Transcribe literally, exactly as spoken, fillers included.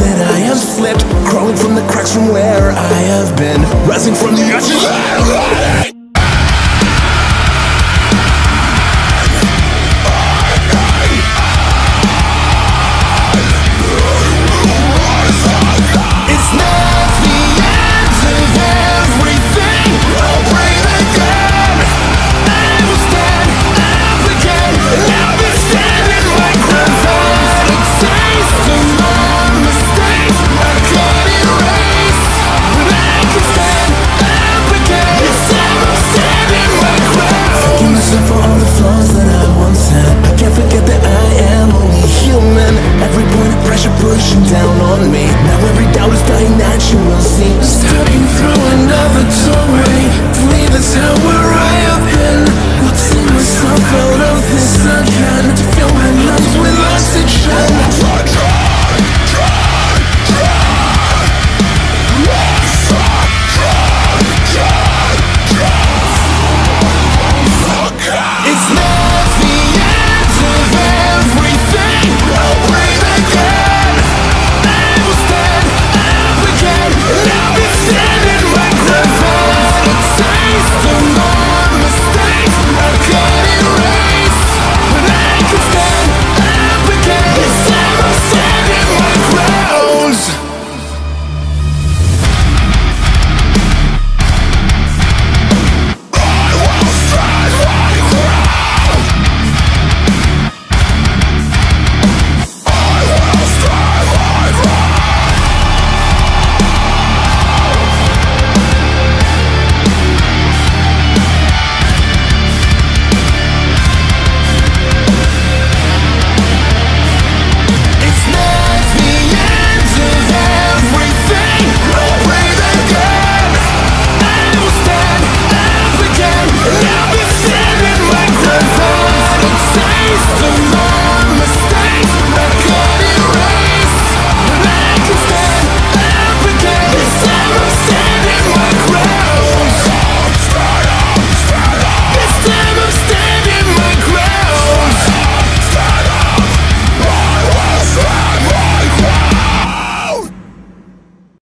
that I have slipped, crawling from the cracks from where I have been, rising from the ashes. Down on me, now every doubt is dying natural seems.